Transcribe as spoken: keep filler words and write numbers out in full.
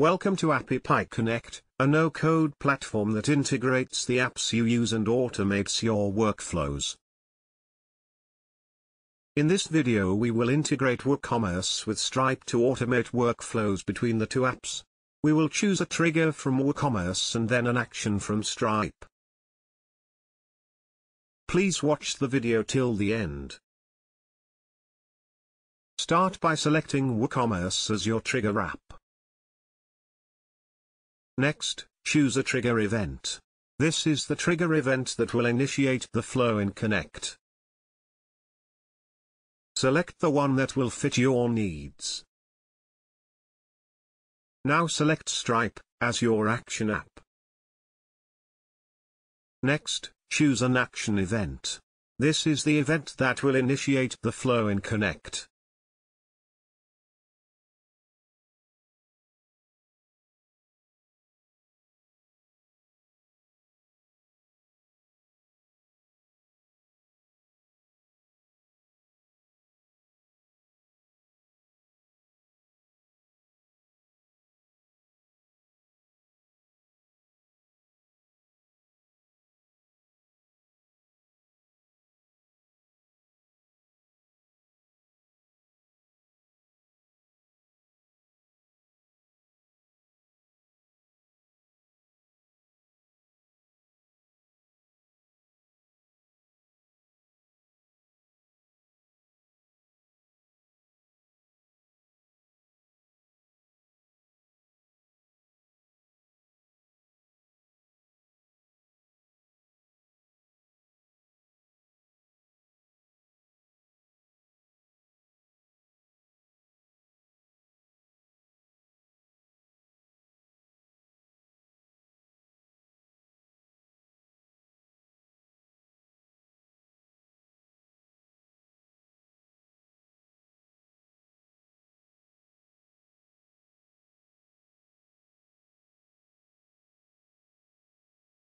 Welcome to Appy Pie Connect, a no-code platform that integrates the apps you use and automates your workflows. In this video we will integrate WooCommerce with Stripe to automate workflows between the two apps. We will choose a trigger from WooCommerce and then an action from Stripe. Please watch the video till the end. Start by selecting WooCommerce as your trigger app. Next, choose a trigger event. This is the trigger event that will initiate the flow in Connect. Select the one that will fit your needs. Now select Stripe as your action app. Next, choose an action event. This is the event that will initiate the flow in Connect.